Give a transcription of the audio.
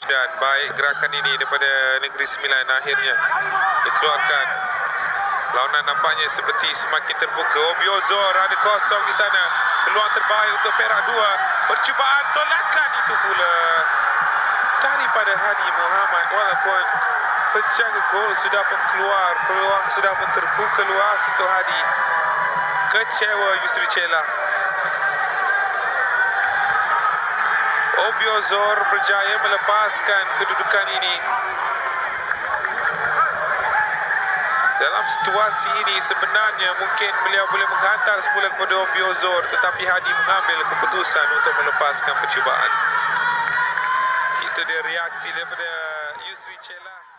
Dan baik gerakan ini daripada Negeri Sembilan, akhirnya dikeluarkan. Lawanan nampaknya seperti semakin terbuka. Obiozor ada kosong di sana. Peluang terbaik untuk Perak 2. Percubaan tolakan itu pula daripada Hadi Muhammad. Walaupun penjaga gol sudah pun keluar, peluang sudah pun terbuka luas untuk Hadi. Kecewa Yusri Che Lah. Obiozor berjaya melepaskan kedudukan ini. Dalam situasi ini sebenarnya mungkin beliau boleh menghantar semula kepada Obiozor, tetapi Hadi mengambil keputusan untuk melepaskan percubaan. Itu dia reaksi daripada Yusri Che Lah.